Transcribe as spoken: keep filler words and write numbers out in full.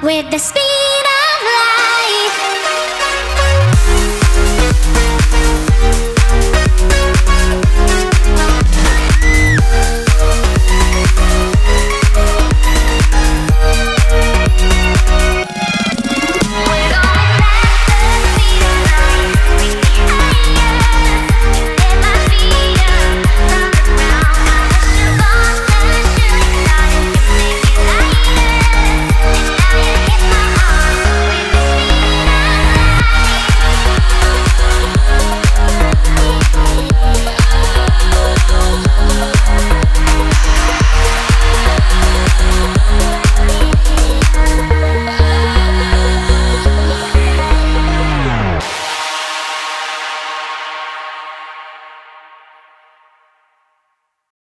With the speed.